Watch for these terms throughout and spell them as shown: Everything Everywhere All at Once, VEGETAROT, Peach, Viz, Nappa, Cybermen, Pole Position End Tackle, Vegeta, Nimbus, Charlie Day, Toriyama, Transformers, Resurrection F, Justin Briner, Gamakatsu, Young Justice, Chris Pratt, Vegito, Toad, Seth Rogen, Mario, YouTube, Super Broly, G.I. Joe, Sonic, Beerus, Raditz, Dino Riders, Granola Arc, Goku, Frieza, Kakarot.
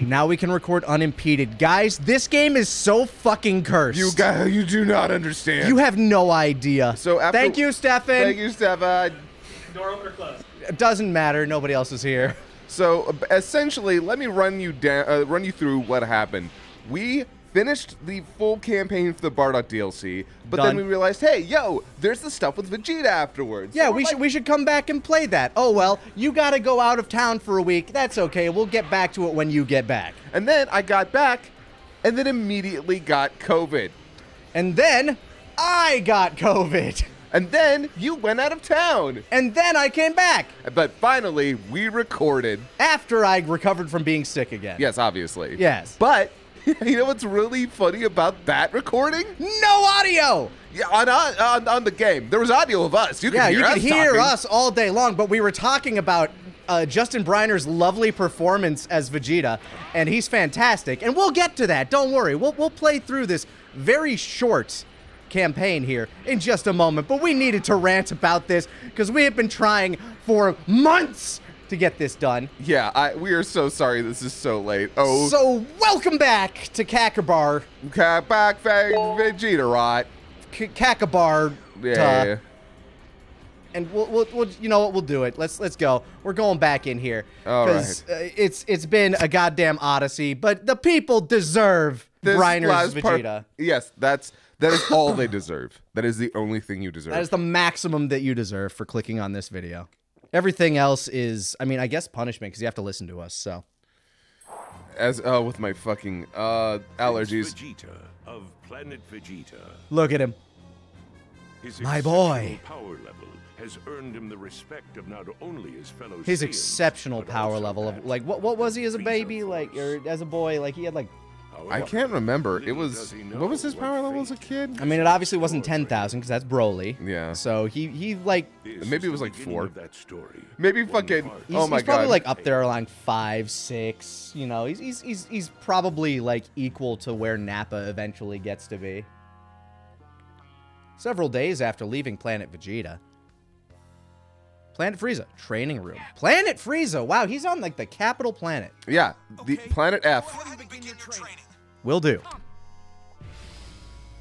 Now we can record unimpeded. Guys, this game is so fucking cursed. You do not understand. You have no idea. So after, thank you, Stefan. Thank you, Stefan. Door open or closed? It doesn't matter. Nobody else is here. So essentially, let me run you down, run you through what happened. We finished the full campaign for the Bardock DLC, but then we realized, hey, yo, there's the stuff with Vegeta afterwards. Yeah, so we should come back and play that. Oh, well, you got to go out of town for a week. That's okay. We'll get back to it when you get back. And then I got back and then immediately got COVID. And then I got COVID. And then you went out of town. And then I came back. But finally, we recorded. After I recovered from being sick again. Yes, obviously. Yes. But you know what's really funny about that recording? No audio. Yeah, on the game. There was audio of us. You can hear us. Yeah, you can hear us all day long, but we were talking about Justin Briner's lovely performance as Vegeta, and he's fantastic. And we'll get to that. Don't worry. We'll play through this very short campaign here in just a moment, but we needed to rant about this because we have been trying for months to get this done. Yeah, we are so sorry this is so late. Oh, so welcome back to Kakabar. Kakabar Vegetarot. Kakabar. Yeah. And we'll you know what, we'll do it. Let's go. We're going back in here because it's been a goddamn odyssey, but the people deserve this Briner's Vegeta. Yes, that is all they deserve. That is the only thing you deserve. That is the maximum that you deserve for clicking on this video. Everything else is, I mean, I guess punishment because you have to listen to us, so. As, oh, with my fucking allergies. Vegeta of Planet Vegeta. Look at him. His my boy. Power level has earned him the respect of not only his fellow His exceptional power level of, like, what was he as a baby? Like, or as a boy? Like, he had, like, I can't remember. It was, what was his power level as a kid? I mean, it obviously wasn't 10,000 because that's Broly. Yeah. So he like, maybe it was like 4. Maybe fucking, oh my god. He's probably like up there around 5, 6. You know, he's probably like equal to where Nappa eventually gets to be. Several days after leaving Planet Vegeta. Planet Frieza, training room. Planet Frieza, wow, he's on like the capital planet. Yeah, the Planet F. Will do.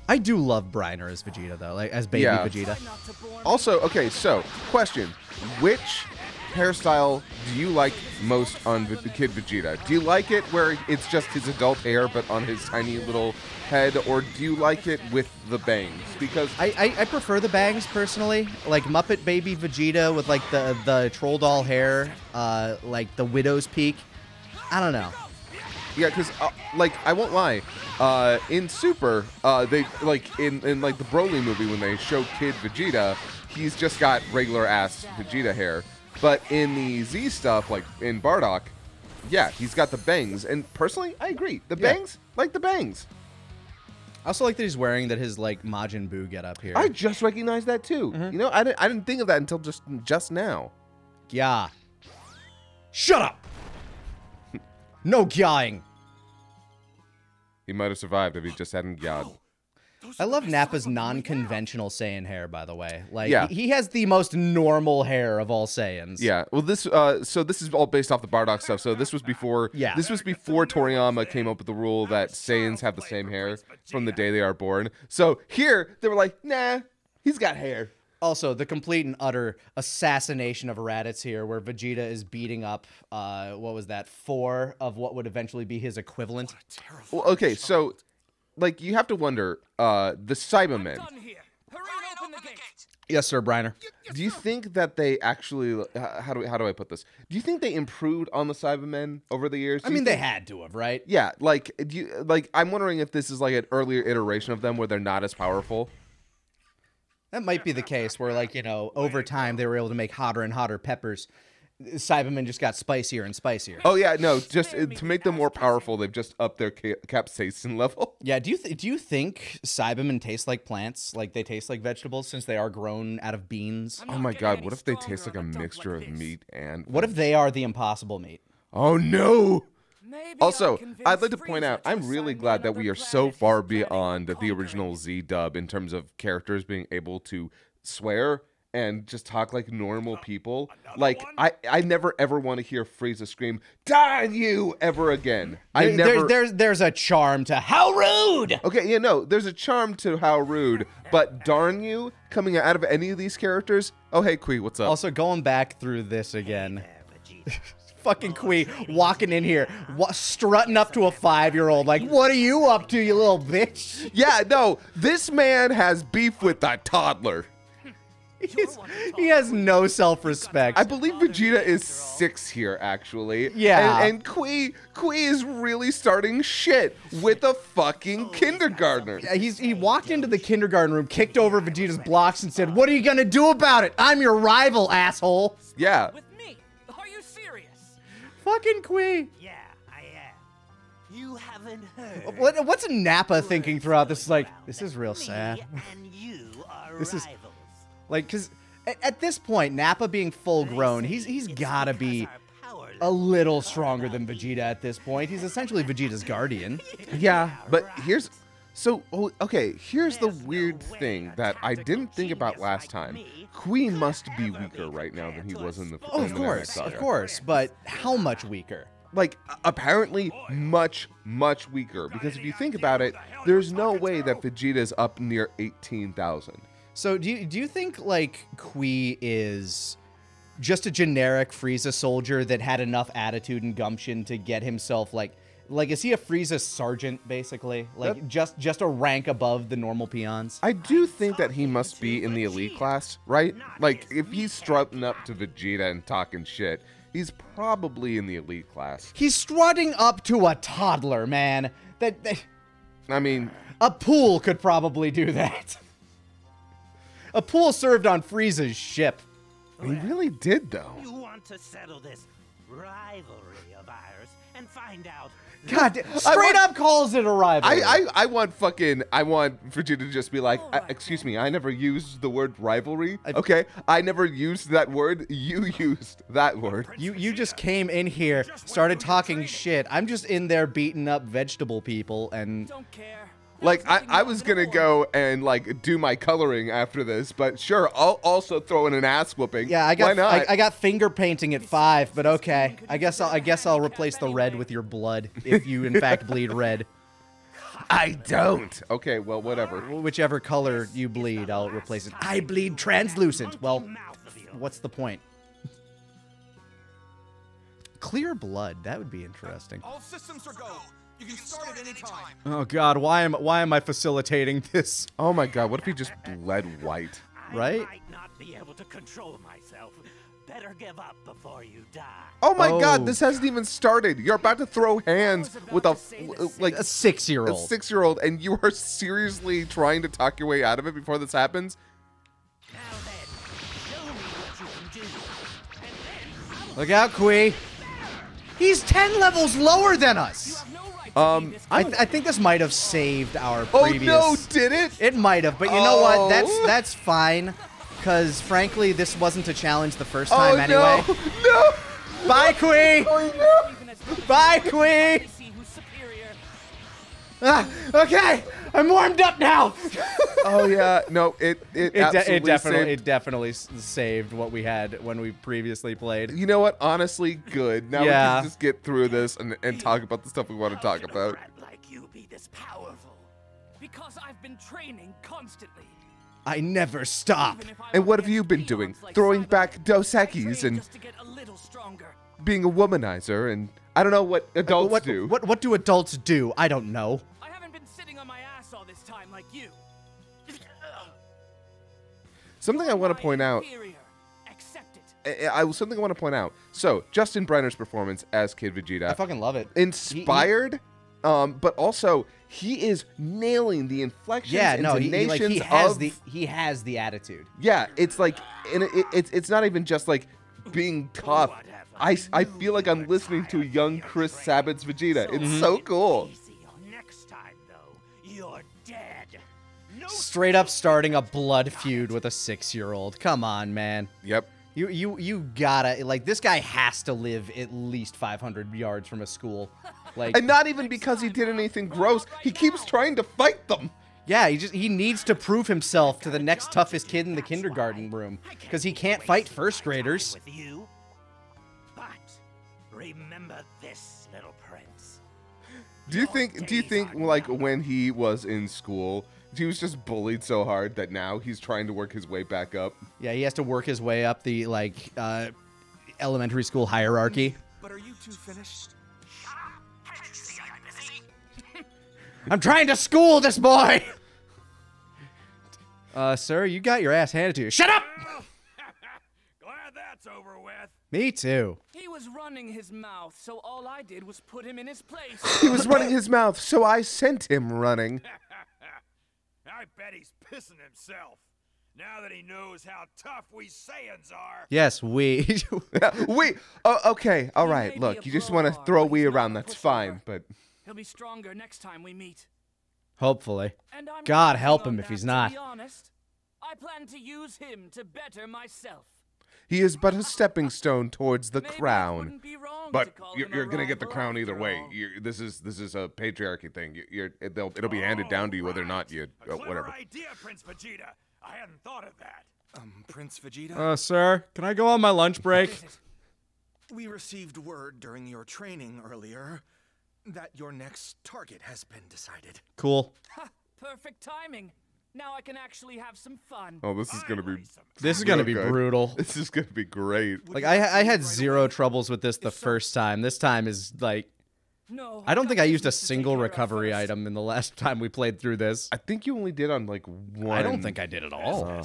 I do love Briner as Vegeta though, like as baby Vegeta. Also, okay, so question: which hairstyle do you like most on Kid Vegeta? Do you like it where it's just his adult hair but on his tiny little head, or do you like it with the bangs? Because I prefer the bangs personally, like Muppet Baby Vegeta with like the troll doll hair, like the widow's peak. I don't know. Yeah, because like I won't lie, in Super, they like in like the Broly movie when they show Kid Vegeta, he's just got regular ass Vegeta hair, but in the Z stuff, like in Bardock, yeah, he's got the bangs, and personally, I agree, the bangs, like the bangs. I also like that he's wearing that his like Majin Buu get up here. I just recognized that too. Mm-hmm. You know, I didn't think of that until just now. Yeah. Shut up. No gying. He might have survived if he just hadn't gyed. I love Nappa's non-conventional Saiyan hair, by the way. Like, he has the most normal hair of all Saiyans. Yeah. Well, this so this is all based off the Bardock stuff. So this was before. Yeah. This was before Toriyama came up with the rule that Saiyans have the same hair from the day they are born. So here they were like, nah, he's got hair. Also, the complete and utter assassination of Raditz here, where Vegeta is beating up, what was that, 4 of what would eventually be his equivalent. Well, okay, so, like, you have to wonder, the Cybermen. Yes, sir, Briner. Do you think that they actually, how do I put this? Do you think they improved on the Cybermen over the years? I mean, they had to have, right? Yeah, like, I'm wondering if this is like an earlier iteration of them where they're not as powerful. That might be the case where, like, you know, over time they were able to make hotter and hotter peppers. Cybermen just got spicier and spicier. Oh yeah, no, just to make them more powerful, they've just upped their capsaicin level. Yeah, do you think Cybermen taste like plants? Like they taste like vegetables since they are grown out of beans? Oh my god, what if they taste like a mixture of meat and... What if they are the impossible meat? Oh no! Also, I'd like to point out, I'm really glad that we are so far beyond the original Z dub in terms of characters being able to swear and just talk like normal people. Like, I never ever want to hear Frieza scream, "Die you!" ever again. There's a charm to how rude. Okay, yeah, no, there's a charm to how rude, but darn you, coming out of any of these characters. Oh, hey, Kui, what's up? Also, going back through this again. Fucking Kui walking in here, strutting up to a 5-year-old, like, "What are you up to, you little bitch?" Yeah, no, this man has beef with that toddler. He has no self-respect. I believe Vegeta is 6 here, actually. Yeah. And Kui is really starting shit with a fucking kindergartner. Yeah, he walked into the kindergarten room, kicked over Vegeta's blocks, and said, "What are you gonna do about it? I'm your rival, asshole." Yeah. With me? Are you serious? Fucking Kui. Yeah, I am. You haven't heard. What's Nappa thinking throughout this? Like, this is real sad. And you are rivals. This is. Like, because at this point, Nappa being full-grown, he's got to be a little stronger than Vegeta at this point. He's essentially Vegeta's guardian. Yeah, but here's... So, okay, here's the weird thing that I didn't think about last time. Kui must be weaker right now than he was in the... Oh, of course, but how much weaker? Like, apparently much, much weaker. Because if you think about it, there's no way that Vegeta's up near 18,000. So do you think, like, Kui is just a generic Frieza soldier that had enough attitude and gumption to get himself, like is he a Frieza sergeant, basically? Like, that, just a rank above the normal peons? I do think that he must be in the elite class, right? Like, if he's strutting up to Vegeta and talking shit, he's probably in the elite class. He's strutting up to a toddler, man. That I mean... A pool could probably do that. A pool served on Frieza's ship. He really did, though. You want to settle this rivalry of ours and find out. God, straight up calls it a rivalry. I want Vegeta to just be like, "Excuse me, I never used the word rivalry. Okay, I never used that word. You used that word. You just came in here, started talking shit. I'm just in there beating up vegetable people and." Don't care. Like, I was going to go and, like, do my coloring after this, but sure, I'll also throw in an ass whooping. Yeah, I got finger painting at 5, but okay. I guess I'll replace the red with your blood if you, in fact, bleed red. I don't. Okay, well, whatever. Whichever color you bleed, I'll replace it. I bleed translucent. Well, what's the point? Clear blood. That would be interesting. All systems are go. You can start at any time. Oh God, why am I facilitating this? Oh my God, what if he just bled white? Right? I might not be able to control myself. Better give up before you die. Oh my God, this hasn't even started. You're about to throw hands with a 6-year-old. A 6-year-old, and you are seriously trying to talk your way out of it before this happens? Now then, show me what you can do. And then look out, Kui. He's 10 levels lower than us. I think this might have saved our previous... Oh no, did it? It might have, but you know what? That's fine, because frankly, this wasn't a challenge the first time anyway. Oh no! Bye, Kui! Oh, no. Bye, Kui! Okay, I'm warmed up now! Oh yeah, no, it definitely saved what we had when we previously played. You know what? Honestly, good. Now we can just get through this and talk about the stuff we want to talk about. Like you be this powerful because I've been training constantly. I never stop. And what have you been doing? Like throwing back Dos Equis and just to get a little stronger. Being a womanizer, and I don't know what adults do. What do adults do? I don't know. I haven't been sitting on my ass all this time like you. Something I want to point out. Something I want to point out. So Justin Briner's performance as Kid Vegeta, I fucking love it. Inspired, but also he is nailing the inflections. Yeah, no, he has the attitude. Yeah, it's like, and it's not even just like being tough. I feel like I'm listening to young Chris Sabat's Vegeta. It's so cool. Next time, though, you're dead. Straight up starting a blood feud with a 6-year-old. Come on, man. Yep. You gotta, like, this guy has to live at least 500 yards from a school. Like, and not even because he did anything gross. He keeps trying to fight them. Yeah, he needs to prove himself to the next toughest kid in the kindergarten room, because he can't fight first graders. Remember this, little prince. Do you think like when he was in school, he was just bullied so hard that now he's trying to work his way back up? Yeah, he has to work his way up the elementary school hierarchy. But are you two finished? I'm trying to school this boy. Sir, you got your ass handed to you. Shut up. Glad that's over with. Me too. He was running his mouth, so all I did was put him in his place. He was running his mouth, so I sent him running. I bet he's pissing himself now that he knows how tough we Saiyans are. Yes, we. Okay, all right. Look, you just want to throw "we" around. That's fine, but he'll be stronger next time we meet. Hopefully. God help him if he's not. To be honest, I plan to use him to better myself. He is but a stepping stone towards the crown. But you're gonna get the crown either way. This is a patriarchy thing. It'll be handed down to you whether or not you whatever. Idea, Prince Vegeta. I hadn't thought of that. Prince Vegeta. Sir, can I go on my lunch break? We received word during your training earlier that your next target has been decided. Cool. Perfect timing. Now I can actually have some fun. Oh, this is gonna be brutal. This is gonna be great. Like I had zero troubles with this the first time. This time is like, I don't think I used a single recovery item in the last time we played through this. I think you only did on like one. I don't think I did at all.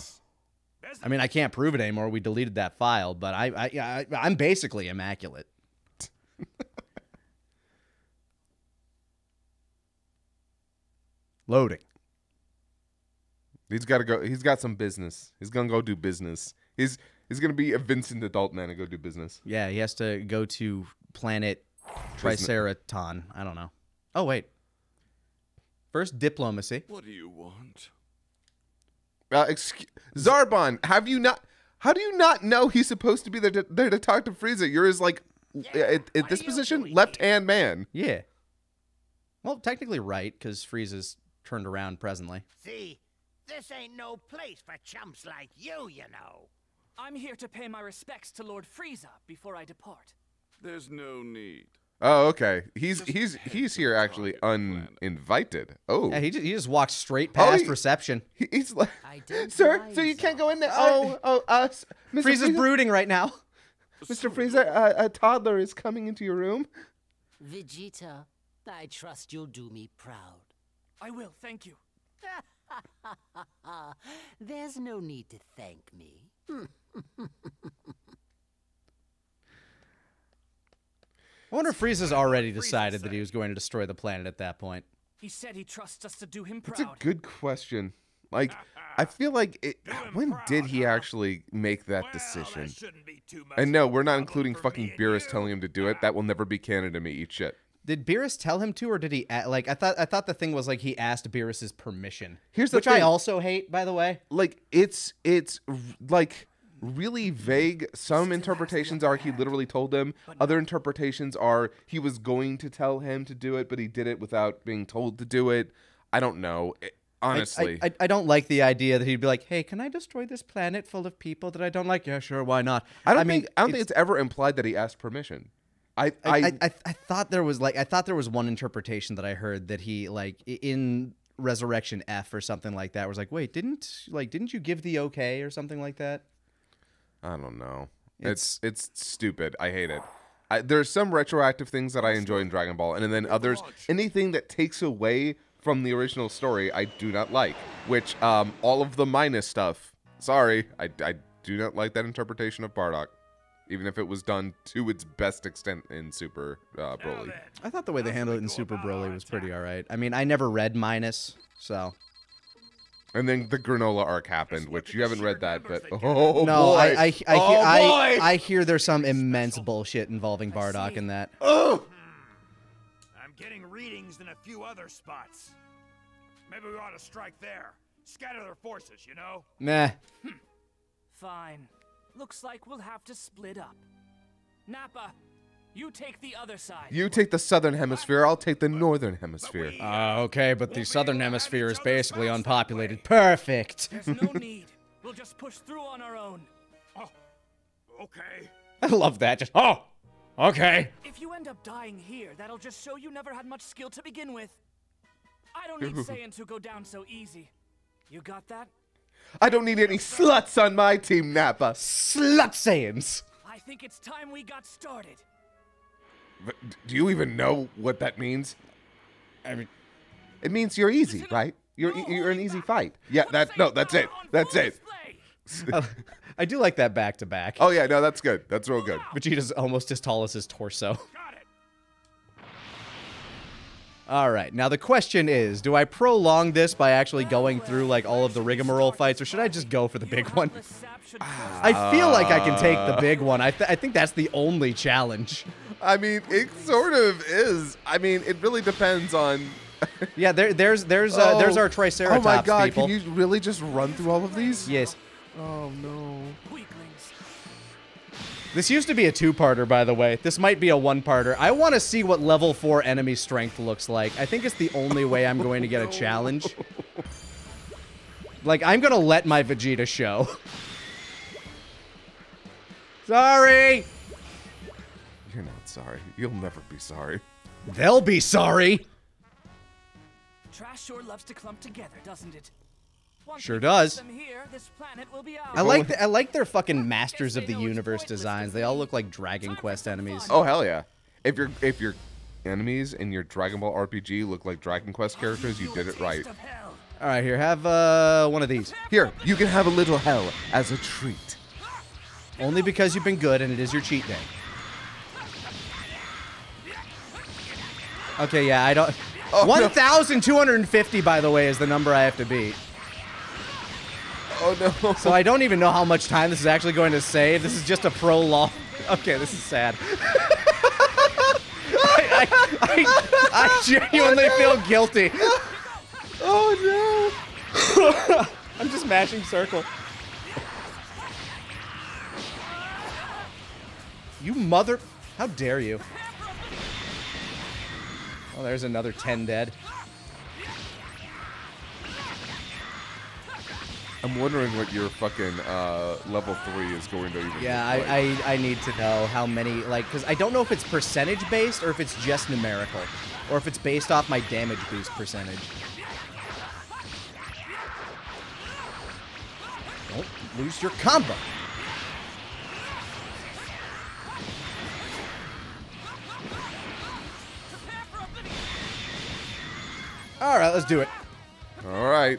I mean, I can't prove it anymore. We deleted that file, but I'm basically immaculate. Loading. He's got to go. He's got some business. He's gonna go do business. He's gonna be a Vincent adult man and go do business. Yeah, he has to go to planet Triceraton. I don't know. Oh wait, first diplomacy. What do you want? Zarbon, have you not? How do you not know he's supposed to be there to talk to Frieza? You're his like at this position, left-hand man. Yeah. Well, technically right, because Frieza's turned around presently. See. This ain't no place for chumps like you, you know. I'm here to pay my respects to Lord Frieza before I depart. There's no need. Oh, okay. He's here actually uninvited. Oh. Yeah, he just walked straight past reception. He's like, sir, so you can't go in there. Mr. Frieza's brooding right now. Mr. Frieza, a toddler is coming into your room. Vegeta, I trust you'll do me proud. I will, thank you. There's no need to thank me. I wonder if Frieza's already decided that he was going to destroy the planet at that point. He said he trusts us to do him proud. That's a good question. Like, I feel like when did he actually make that decision? And no, we're not including fucking Beerus telling him to do it. That will never be canon to me. Eat shit. Did Beerus tell him to, or did he like? I thought the thing was like he asked Beerus's permission. Here's the thing. I also hate, by the way. Like it's like really vague. Some interpretations are he literally told him. Other interpretations are he was going to tell him to do it, but he did it without being told to do it. I don't know. Honestly, I don't like the idea that he'd be like, "Hey, can I destroy this planet full of people that I don't like?" Yeah, sure, why not? I don't think it's ever implied that he asked permission. I thought there was like one interpretation that I heard that he like in Resurrection F or something like that was like, wait, didn't you give the okay or something like that? I don't know. It's stupid. I hate it. There's some retroactive things that I enjoy in Dragon Ball, and then others, anything that takes away from the original story, I do not like. Which all of the minus stuff. Sorry, I do not like that interpretation of Bardock. Even if it was done to its best extent in Super Broly. I thought the way they handled it in Super Broly was pretty all right. I mean, I never read minus, so. And then the Granola Arc happened, which you haven't read that, but oh no, boy. I hear there's some immense bullshit involving Bardock in that. Oh! I'm getting readings in a few other spots. Maybe we ought to strike there. Scatter their forces, you know? Nah. Fine. Looks like we'll have to split up. Nappa, You take the other side. You take the southern hemisphere, I'll take the northern hemisphere. Okay, but the southern hemisphere is basically unpopulated. Perfect. There's no need. We'll just push through on our own. Oh. Okay. I love that. Just oh. Okay. If you end up dying here, that'll just show you never had much skill to begin with. I don't need Saiyans who go down so easy. You got that? I don't need any sluts on my team, Nappa. Slut Saiyans. I think it's time we got started. But do you even know what that means? I mean, it means you're easy, right? You're an easy fight. Yeah, that no, that's it. That's it. I do like that back to back. Oh yeah, no, that's good. That's real good. Vegeta's almost as tall as his torso. All right, now the question is, do I prolong this by actually going through like all of the rigmarole fights, or should I just go for the big one? I feel like I can take the big one. I think that's the only challenge. I mean, it sort of is. I mean, it really depends on. Yeah, there's our Triceratops. Oh my God! People. Can you really just run through all of these? Yes. Oh no. This used to be a two-parter, by the way. This might be a one-parter. I want to see what level 4 enemy strength looks like. I think it's the only way I'm going to get a challenge. Like, I'm going to let my Vegeta show. Sorry! You're not sorry. You'll never be sorry. They'll be sorry! Trash sure loves to clump together, doesn't it? Sure does. I like their fucking Masters of the Universe designs. They all look like Dragon Quest enemies. Oh hell yeah! If your enemies in your Dragon Ball RPG look like Dragon Quest characters, you did it right. All right, here, have one of these. Here, you can have a little hell as a treat. Only because you've been good and it is your cheat day. Okay, yeah, I don't. Oh, 1,250, by the way, is the number I have to beat. Oh no. So I don't even know how much time this is actually going to save. This is just a prologue. Okay, this is sad. I genuinely feel guilty. Oh no. I'm just mashing circle. You mother... How dare you? Oh, there's another 10 dead. I'm wondering what your fucking level 3 is going to even be. Yeah, like. I need to know how many, like, because I don't know if it's percentage based or if it's just numerical, or if it's based off my damage boost percentage. Don't lose your combo. All right, let's do it. All right.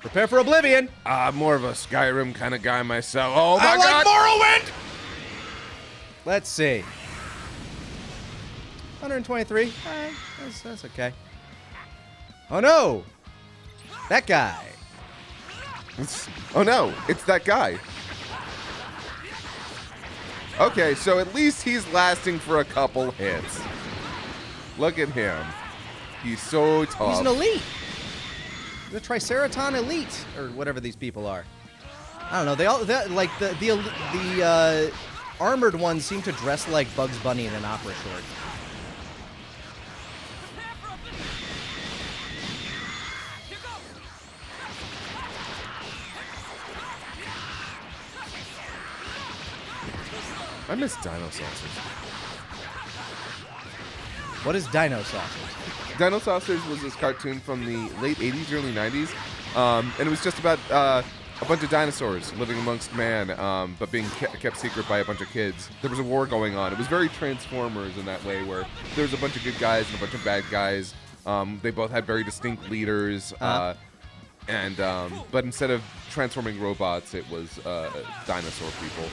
Prepare for oblivion. I'm more of a Skyrim kind of guy myself. Oh my God! I like Morrowind. Let's see. 123. That's okay. Oh no! That guy. Oh no! It's that guy. Okay, so at least he's lasting for a couple hits. Look at him. He's so tough. He's an elite. The Triceraton elite, or whatever these people are. I don't know. They all like the armored ones seem to dress like Bugs Bunny in an opera short. I miss Dino Saucers. What is Dino Saucers? Dino Saucers was this cartoon from the late 80s, early 90s, and it was just about a bunch of dinosaurs living amongst man, but being kept secret by a bunch of kids. There was a war going on. It was very Transformers in that way, where there was a bunch of good guys and a bunch of bad guys. They both had very distinct leaders, but instead of transforming robots, it was dinosaur people.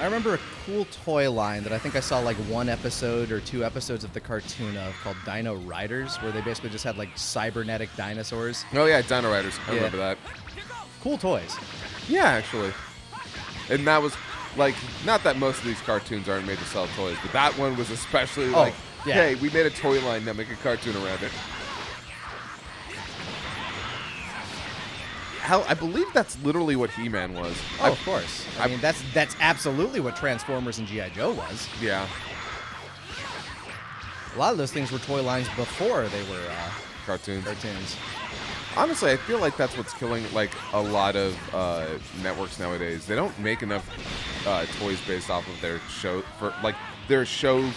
I remember a cool toy line that I think I saw like one episode or two episodes of the cartoon of called Dino Riders, where they basically just had like cybernetic dinosaurs. Oh yeah, Dino Riders. I remember that. Cool toys. Yeah, actually. And that was like, not that most of these cartoons aren't made to sell toys, but that one was especially like, yeah. Hey, we made a toy line, now make a cartoon around it. hell, I believe that's literally what He-Man was. Oh, of course. I mean, that's absolutely what Transformers and G.I. Joe was. Yeah. A lot of those things were toy lines before they were cartoons. Honestly, I feel like that's what's killing like a lot of networks nowadays. They don't make enough toys based off of their show for like their shows.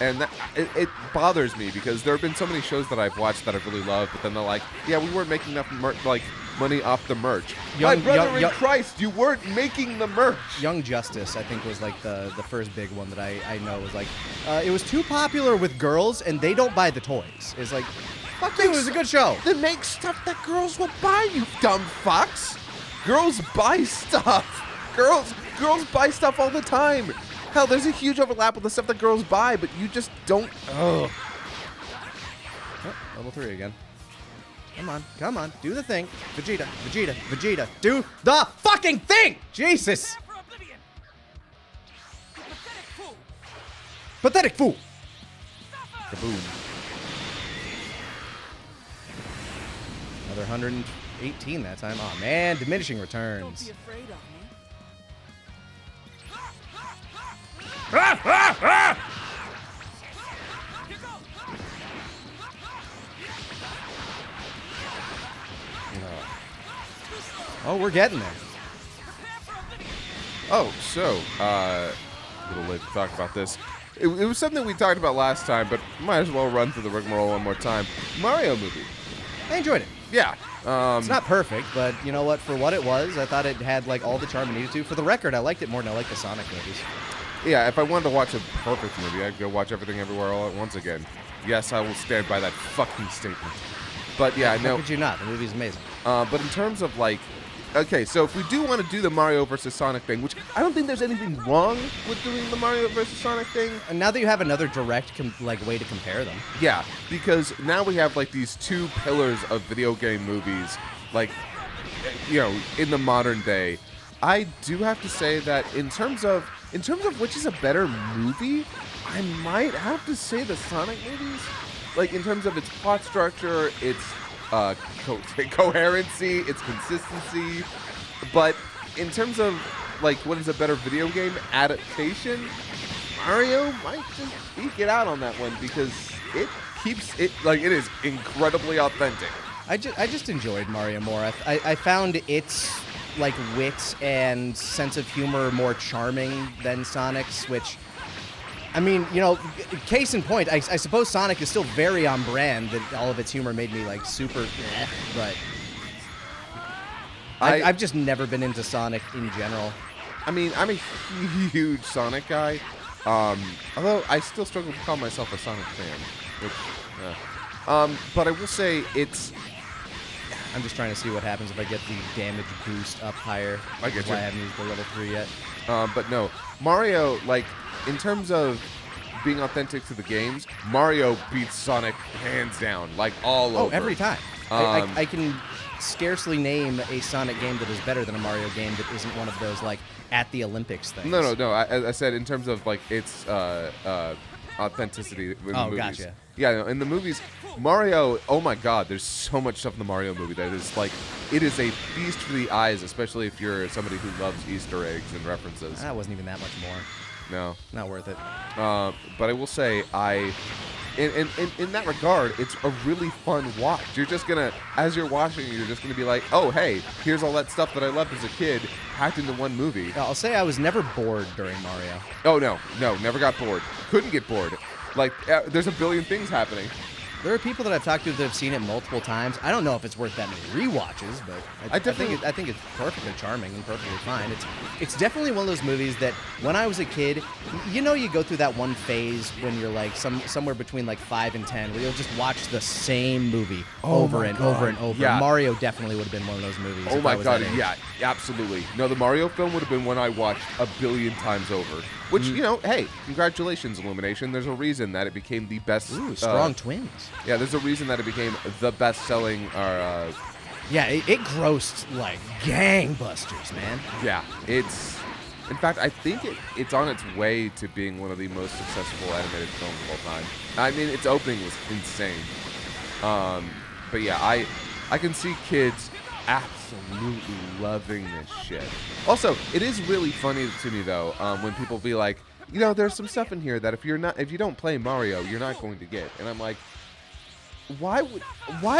And that, it bothers me because there have been so many shows that I've watched that I've really loved, but then they're like, yeah, we weren't making enough money off the merch. My brother in Christ, you weren't making the merch. Young Justice, I think, was like the first big one that I know was like, it was too popular with girls and they don't buy the toys. It's like, fuck you, it was a good show. They make stuff that girls will buy, you dumb fox. Girls buy stuff. Girls buy stuff all the time. Hell, there's a huge overlap with the stuff that girls buy, but you just don't. Oh, level 3 again. Come on, come on, do the thing. Vegeta, Vegeta, Vegeta, do the fucking thing! Jesus! Pathetic fool! Kaboom. Another 118 that time. Oh man, diminishing returns. Don't be afraid of me. Ah, ah, ah! Oh, we're getting there. Oh, so, a little late to talk about this. It was something we talked about last time, but might as well run through the rigmarole one more time. Mario movie. I enjoyed it. Yeah. It's not perfect, but you know what? For what it was, I thought it had like all the charm it needed to. For the record, I liked it more than I liked the Sonic movies. Yeah, if I wanted to watch a perfect movie, I'd go watch Everything Everywhere All at Once again. Yes, I will stand by that fucking statement. But yeah, I know. How could you not? The movie's amazing. But in terms of like, okay, so if we do want to do the Mario versus Sonic thing, which I don't think there's anything wrong with doing the Mario versus Sonic thing. And now that you have another direct way to compare them. Yeah, because now we have like these two pillars of video game movies, like, you know, in the modern day. I do have to say that in terms of which is a better movie, I might have to say the Sonic movies. Like, in terms of its plot structure, its coherency, its consistency. But in terms of, like, what is a better video game adaptation, Mario might just eke it out on that one because it keeps it, like, it is incredibly authentic. I just enjoyed Mario more. I found its like wit and sense of humor more charming than Sonic's, which, I mean, you know, case in point, I suppose Sonic is still very on brand, that all of its humor made me like super, but I've just never been into Sonic in general. I mean, I'm a huge Sonic guy, although I still struggle to call myself a Sonic fan, which, but I will say it's, I'm just trying to see what happens if I get the damage boost up higher. I get you. That's why I haven't used the level 3 yet. But no, Mario, like, in terms of being authentic to the games, Mario beats Sonic hands down, like all over. Oh, every time. I can scarcely name a Sonic game that is better than a Mario game that isn't one of those, like, at the Olympics things. No, no, no. I said in terms of, like, its authenticity in the movies. Gotcha. Yeah, in the movies, Mario, oh my god, there's so much stuff in the Mario movie that is like, it is a feast for the eyes, especially if you're somebody who loves Easter eggs and references. That wasn't even that much more. No. Not worth it. But I will say, in that regard, it's a really fun watch. You're just gonna, as you're watching, you're just gonna be like, oh hey, here's all that stuff that I loved as a kid, packed into one movie. I'll say I was never bored during Mario. Oh no, no, never got bored. Couldn't get bored. Like, there's a billion things happening. There are people that I've talked to that have seen it multiple times. I don't know if it's worth that many rewatches, but I think it's perfectly charming and perfectly fine. It's definitely one of those movies that when I was a kid, you know, you go through that one phase when you're like somewhere between like 5 and 10, where you'll just watch the same movie over and over and over. Yeah. Mario definitely would have been one of those movies. Oh my god, yeah, absolutely. No, the Mario film would have been one I watched a billion times over. Which, you know, hey, congratulations, Illumination. There's a reason that it became the best. Ooh, strong twins. Yeah, there's a reason that it became the best-selling. Yeah, it grossed like gangbusters, man. Yeah, it's. In fact, I think it's on its way to being one of the most successful animated films of all time. I mean, its opening was insane. But yeah, I can see kids absolutely loving this shit. Also, it is really funny to me though when people be like, you know, there's some stuff in here that if you don't play Mario, you're not going to get. And I'm like, why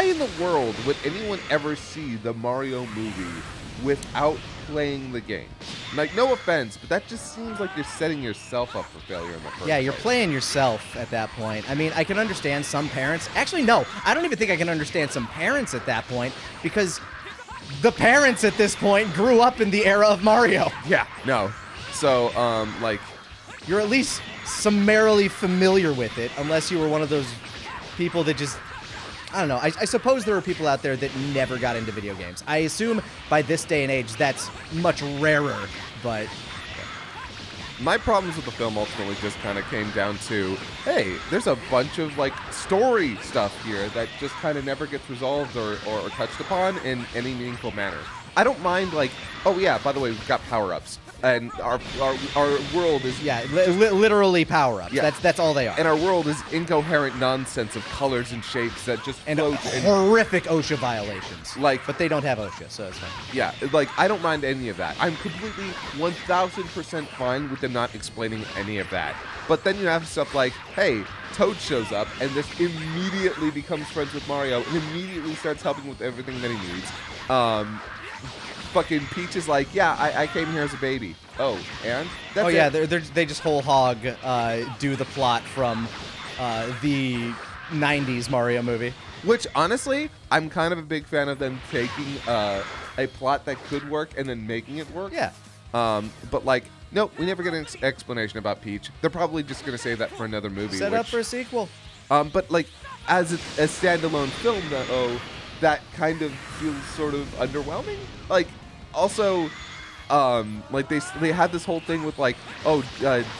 in the world would anyone ever see the Mario movie without playing the game? Like, no offense, but that just seems like you're setting yourself up for failure in the first place. You're playing yourself at that point. I mean, I can understand some parents. Actually, no, I don't even think I can understand some parents at that point, because the parents at this point grew up in the era of Mario. Yeah, no. So, like, you're at least summarily familiar with it, unless you were one of those people that just... I don't know. I suppose there are people out there that never got into video games. I assume by this day and age, that's much rarer, but... My problems with the film ultimately just kind of came down to, hey, there's a bunch of, like, story stuff here that just kind of never gets resolved or touched upon in any meaningful manner. I don't mind, like, oh, yeah, by the way, we've got power-ups. And our world is... Yeah, literally power-ups. Yeah. That's all they are. And our world is incoherent nonsense of colors and shapes that just... And horrific OSHA violations. Like... But they don't have OSHA, so it's fine. Yeah, like, I don't mind any of that. I'm completely 1,000% fine with them not explaining any of that. But then you have stuff like, hey, Toad shows up, and this immediately becomes friends with Mario, and immediately starts helping with everything that he needs. Fucking Peach is like, yeah, I came here as a baby. Oh, and? That's oh, yeah, it. They just whole hog do the plot from the 90s Mario movie. Which, honestly, I'm kind of a big fan of them taking a plot that could work and then making it work. Yeah. But, like, nope, we never get an explanation about Peach. They're probably just going to save that for another movie. Set up for a sequel. But, like, as a standalone film, though, that kind of feels sort of underwhelming. Like, also, like they had this whole thing with like, oh,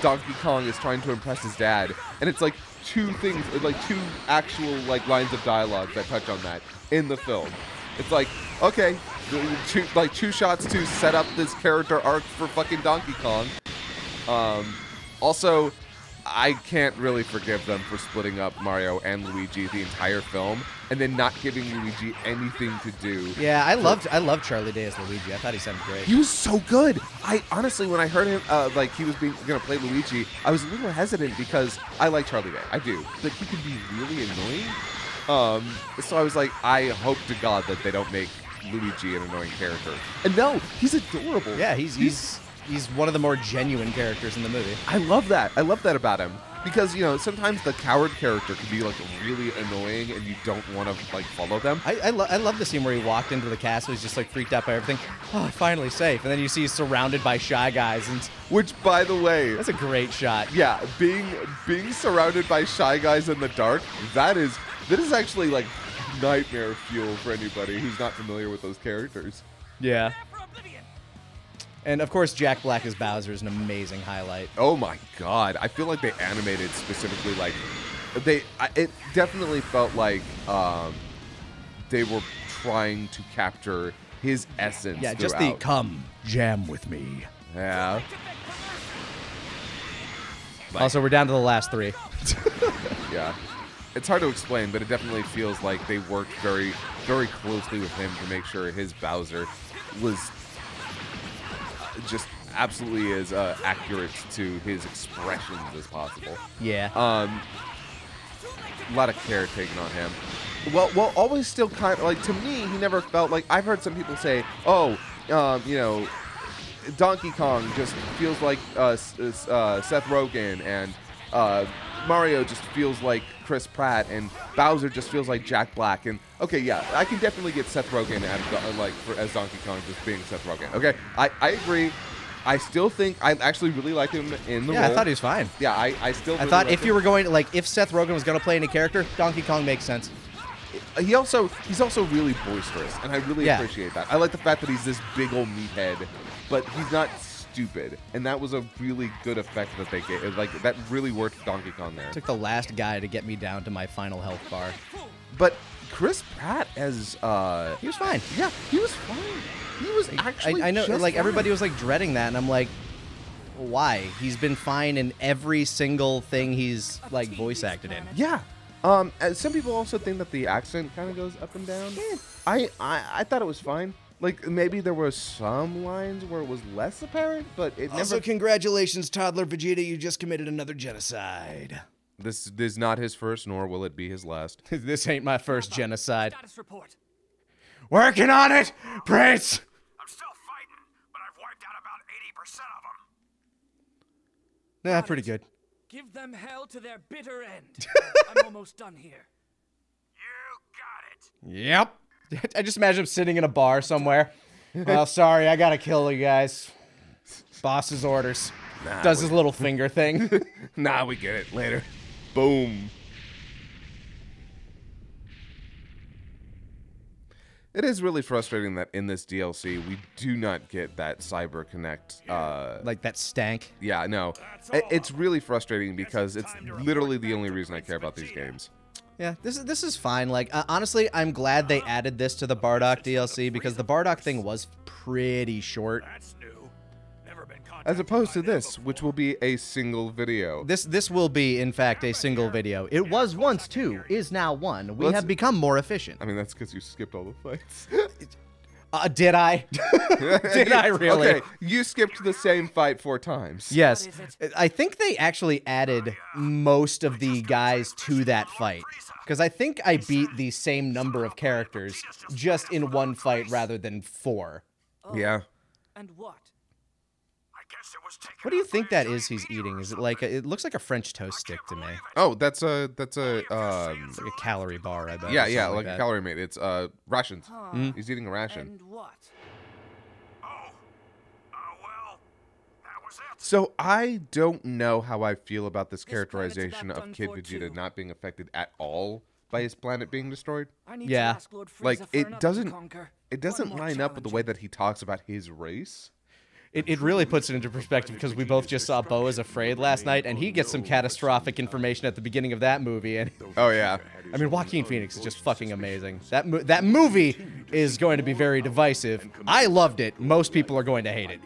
Donkey Kong is trying to impress his dad, and it's like two things, like two actual like lines of dialogue that touch on that in the film. It's like, okay, two shots to set up this character arc for fucking Donkey Kong. Also, I can't really forgive them for splitting up Mario and Luigi the entire film and then not giving Luigi anything to do. Yeah, I loved Charlie Day as Luigi. I thought he sounded great. He was so good. I honestly, when I heard him, like he was gonna play Luigi, I was a little hesitant because I like Charlie Day. I do, but he can be really annoying. So I was like, I hope to God that they don't make Luigi an annoying character. And no, he's adorable. Yeah, He's one of the more genuine characters in the movie. I love that. I love that about him. Because, you know, sometimes the coward character can be, like, really annoying and you don't want to, like, follow them. I love the scene where he walked into the castle. He's just, like, freaked out by everything. Oh, finally safe. And then you see he's surrounded by shy guys. And which, by the way... That's a great shot. Yeah. Being surrounded by shy guys in the dark, that is actually, like, nightmare fuel for anybody who's not familiar with those characters. Yeah. And, of course, Jack Black as Bowser is an amazing highlight. Oh, my God. I feel like they animated specifically, like, it definitely felt like they were trying to capture his essence. Yeah, just throughout. The come jam with me. Yeah. Like, also, we're down to the last three. Yeah. It's hard to explain, but it definitely feels like they worked very, very closely with him to make sure his Bowser was... just absolutely as accurate to his expressions as possible. Yeah. A lot of care taken on him. Well, always still kind of, like, to me, he never felt like, I've heard some people say, oh, you know, Donkey Kong just feels like Seth Rogen, and Mario just feels like Chris Pratt, and Bowser just feels like Jack Black. And okay, yeah, I can definitely get Seth Rogen as Donkey Kong just being Seth Rogen. Okay, I agree. I still think I actually really like him in the role. I thought he was fine. Yeah, I still. Really I thought if him. You were going to, like, if Seth Rogen was going to play any character, Donkey Kong makes sense. He's also really boisterous, and I really appreciate that. I like the fact that he's this big old meathead, but he's not stupid, and that was a really good effect that they gave. Like, that really worked Donkey Kong there. It took the last guy to get me down to my final health bar. But Chris Pratt as he was fine. Yeah, he was fine. He was actually. I know, like, fine. Everybody was like dreading that, and I'm like, why? He's been fine in every single thing he's like voice acted in. Yeah, And some people also think that the accent kind of goes up and down. Yeah. I thought it was fine. Like, maybe there were some lines where it was less apparent, but it never... Also, congratulations, Toddler Vegeta. You just committed another genocide. This is not his first, nor will it be his last. This ain't my first genocide. Status report. Working on it, Prince! I'm still fighting, but I've wiped out about 80% of them. Nah, pretty good. Give them hell to their bitter end. I'm almost done here. You got it. Yep. I just imagine him sitting in a bar somewhere. Well, sorry, I gotta kill you guys. Boss's orders. Nah, does his little finger thing. Nah, we get it. Later. Boom. It is really frustrating that in this DLC, we do not get that Cyber Connect. Like that stank? Yeah, no. It's really frustrating because it's literally the only reason I care about these games. Yeah, this is fine. Like, honestly, I'm glad they added this to the Bardock DLC because the Bardock thing was pretty short. As opposed to this, which will be a single video. This will be, in fact, a single video. It was once two, is now one. We have become more efficient. I mean, that's because you skipped all the fights. Did I? Did I really? Okay, you skipped the same fight 4 times. Yes. I think they actually added most of the guys to that fight. Because I think I beat the same number of characters just in one fight rather than 4. Yeah. And what? What do you think that is he's eating? Is it like a, it looks like a French toast stick to me. Oh, that's like a calorie bar, I bet. Yeah, yeah, like a calorie mate. It's rations. Mm. He's eating a ration. And what? Oh, well, that was it. So I don't know how I feel about this characterization of Kid Vegeta not being affected at all by his planet being destroyed. Yeah. Like it doesn't line up with the way that he talks about his race. It really puts it into perspective because we both just saw Bo Is Afraid last night, and he gets some catastrophic information at the beginning of that movie. And oh, yeah. I mean, Joaquin Phoenix is just fucking amazing. That movie is going to be very divisive. I loved it. Most people are going to hate it.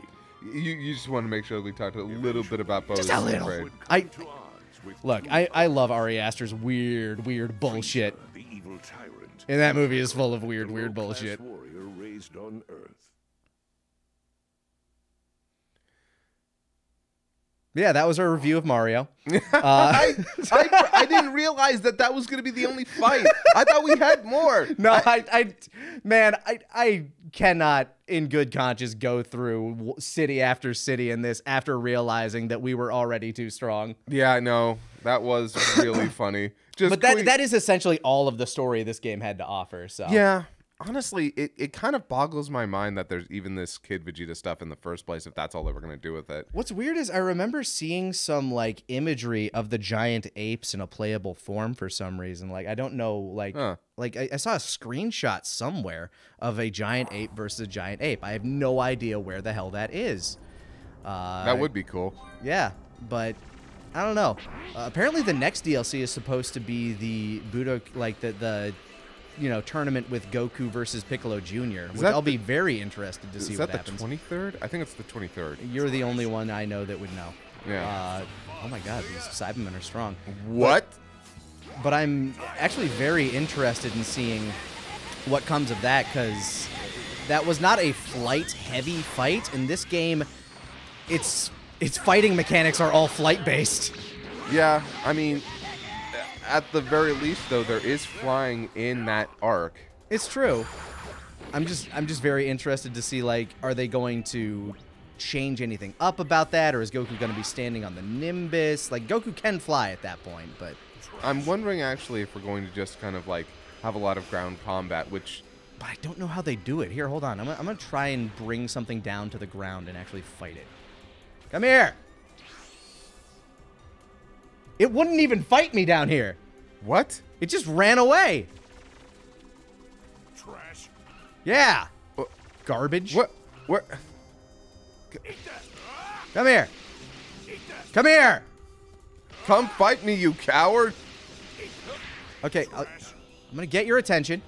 You just want to make sure we talked a little bit about Bo Is Afraid. Just a little. Look, I love Ari Aster's weird bullshit. And that movie is full of weird bullshit. Yeah, that was our review of Mario. I didn't realize that was going to be the only fight. I thought we had more. No, I cannot in good conscience go through city after city in this after realizing that we were already too strong. Yeah, I know. That was really funny. But that is essentially all of the story this game had to offer. So yeah. Honestly, it kind of boggles my mind that there's even this Kid Vegeta stuff in the first place, if that's all they were going to do with it. What's weird is I remember seeing some, like, imagery of the giant apes in a playable form for some reason. Like, I don't know, like, I saw a screenshot somewhere of a giant ape versus a giant ape. I have no idea where the hell that is. That would be cool. Yeah, but... I don't know. Apparently the next DLC is supposed to be the Budo, like, the you know, tournament with Goku versus Piccolo Jr., which I'll be very interested to see what happens. Is that the 23rd? I think it's the 23rd. You're the only one I know that would know. Yeah. Oh my God, these Cybermen are strong. What? But I'm actually very interested in seeing what comes of that, because that was not a flight-heavy fight. In this game, its fighting mechanics are all flight-based. Yeah, I mean... At the very least, though, there is flying in that arc. It's true. I'm just very interested to see, like, are they going to change anything up about that, or is Goku going to be standing on the Nimbus? Like, Goku can fly at that point, but... I'm wondering, actually, if we're going to just kind of, like, have a lot of ground combat, which... But I don't know how they do it. Here, hold on. I'm going to try and bring something down to the ground and actually fight it. Come here! It wouldn't even fight me down here. What? It just ran away. Trash. Yeah. Garbage. What? Where? Come here. Come here. Come fight me, you coward. Okay, I'm gonna get your attention.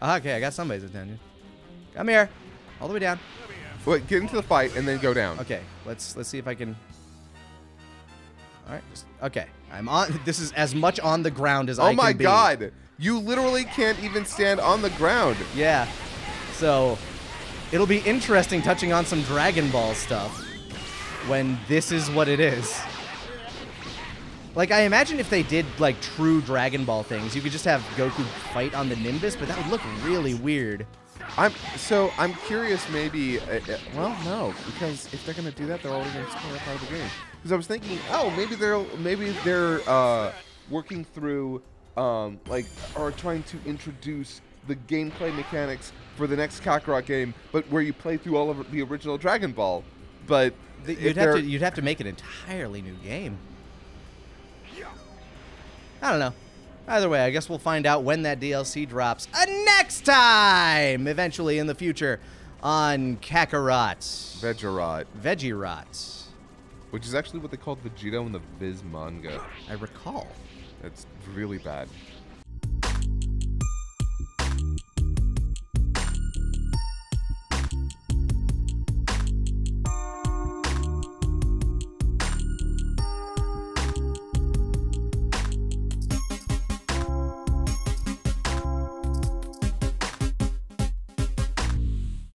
Okay, I got somebody's attention. Come here. All the way down. Wait, get into the fight and then go down. Okay, let's see if I can. All right. Just, okay. I'm on. This is as much on the ground as I can be. Oh my god. You literally can't even stand on the ground. Yeah. So it'll be interesting touching on some Dragon Ball stuff when this is what it is. Like, I imagine if they did, like, true Dragon Ball things, you could just have Goku fight on the Nimbus, but that would look really weird. So I'm curious maybe, well, no, because if they're going to do that, they're already going to spoil part of the game. Because I was thinking, oh, maybe they're working through, like, or trying to introduce the gameplay mechanics for the next Kakarot game, but where you play through all of the original Dragon Ball. But you'd have to make an entirely new game. I don't know. Either way, I guess we'll find out when that DLC drops next time, eventually in the future, on Kakarot. Vegirot. Vegirot. Which is actually what they called Vegito in the Viz manga. I recall. That's really bad.